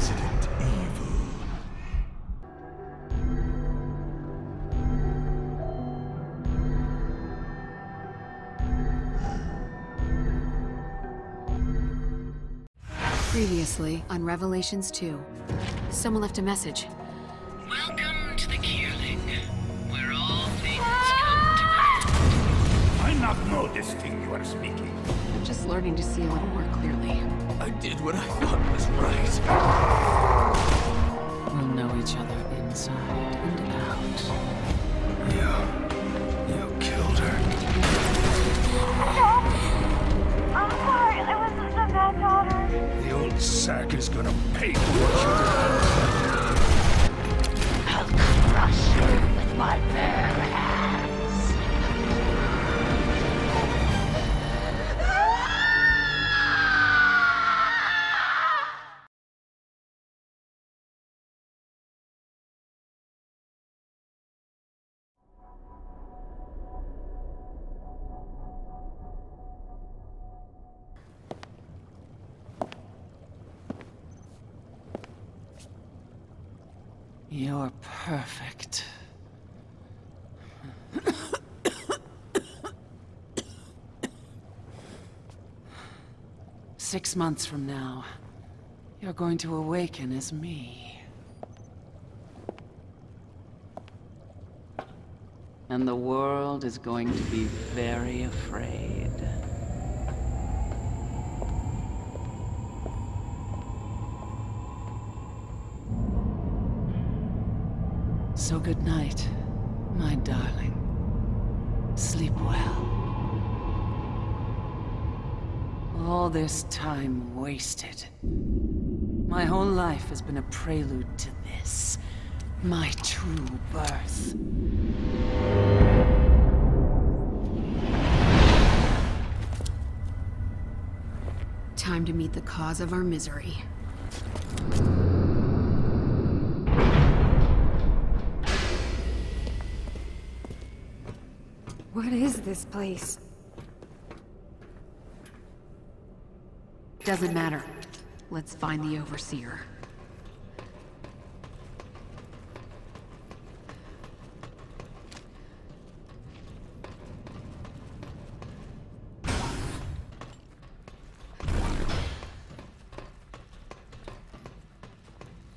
Resident Evil. Previously on Revelations 2, someone left a message. Welcome to the Kierling, where all things come to pass. I not know this thing you are speaking. I'm just learning to see a little more clearly. I did what I thought was right. We'll know each other inside and out. You killed her. Help! I'm sorry, I was such a bad daughter. The old sack is gonna pay for what you did. With my bare hands. You're perfect. Six months from now, you're going to awaken as me. And the world is going to be very afraid. So good night, my darling. Sleep well. All this time wasted. My whole life has been a prelude to this, my true birth. Time to meet the cause of our misery. What is this place? Doesn't matter. Let's find the Overseer.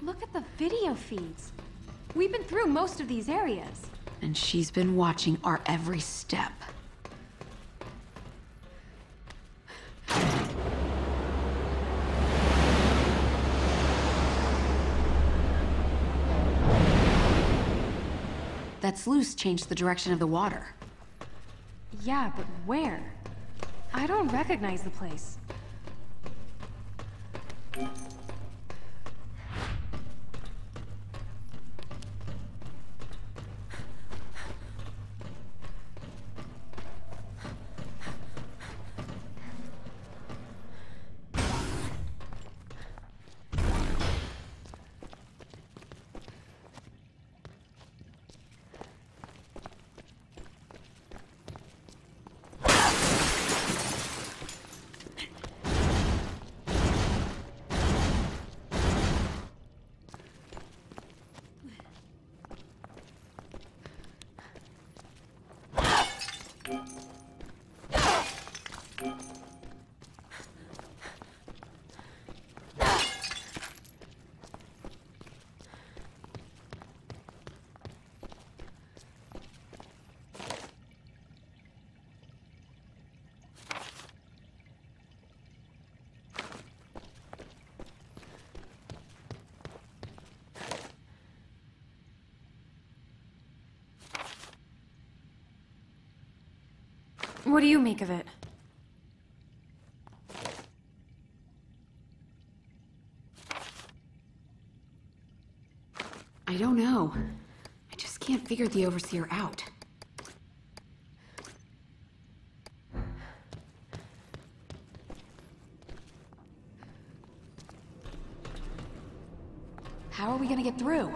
Look at the video feeds. We've been through most of these areas. And she's been watching our every step. That sluice changed the direction of the water. Yeah, but where? I don't recognize the place. What do you make of it? I don't know. I just can't figure the Overseer out. How are we gonna get through?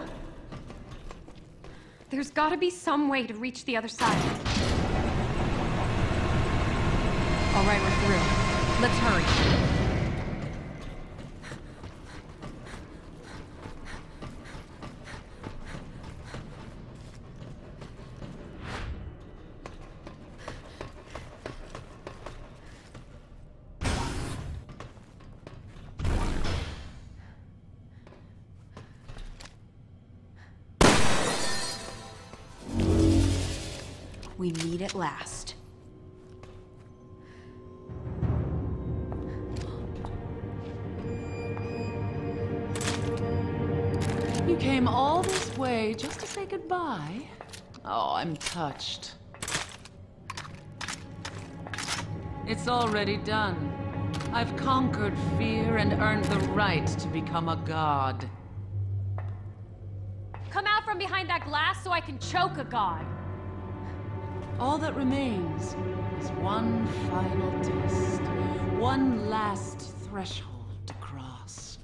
There's gotta be some way to reach the other side. All right, we're through. Let's hurry. we meet at last. You came all this way just to say goodbye? Oh, I'm touched. It's already done. I've conquered fear and earned the right to become a god. Come out from behind that glass so I can choke a god. All that remains is one final test, one last threshold to cross.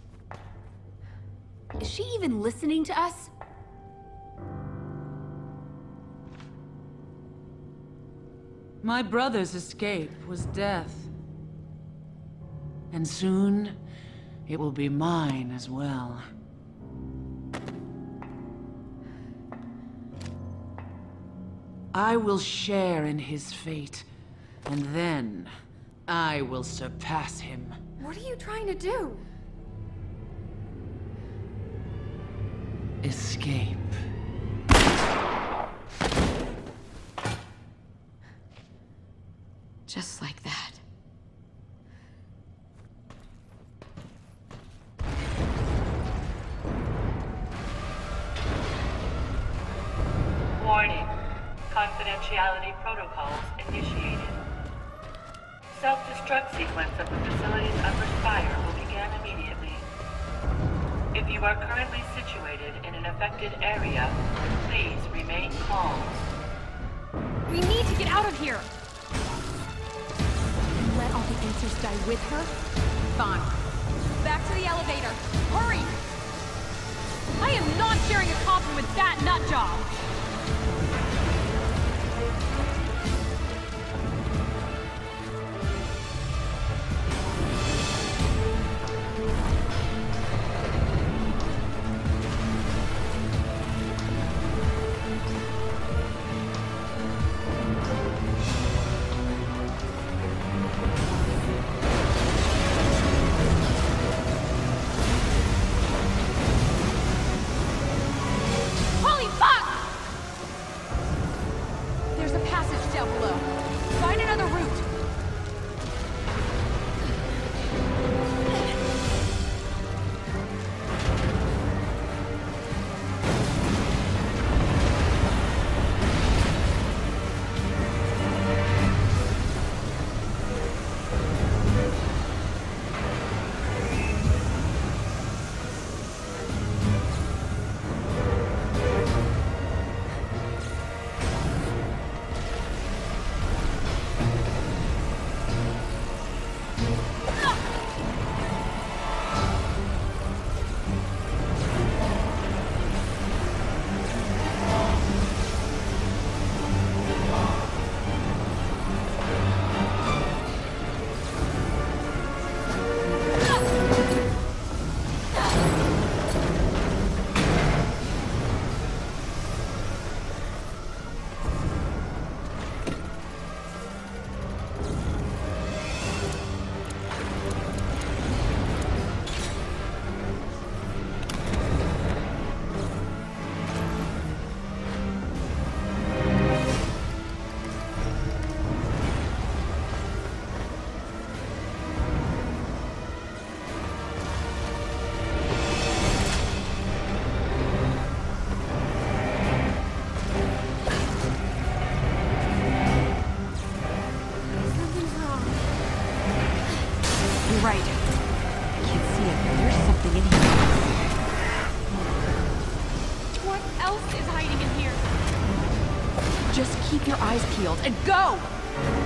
Is she even listening to us? My brother's escape was death. And soon, it will be mine as well. I will share in his fate, and then I will surpass him. What are you trying to do? Escape. Just like that. Warning. Confidentiality protocols initiated. Self-destruct sequence of the facility's upper spire will begin immediately. If you are currently situated in an affected area, please remain calm. We need to get out of here! Let all the answers die with her? Fine. Back to the elevator. Hurry! I am not sharing a coffin with that nutjob! Just keep your eyes peeled and go!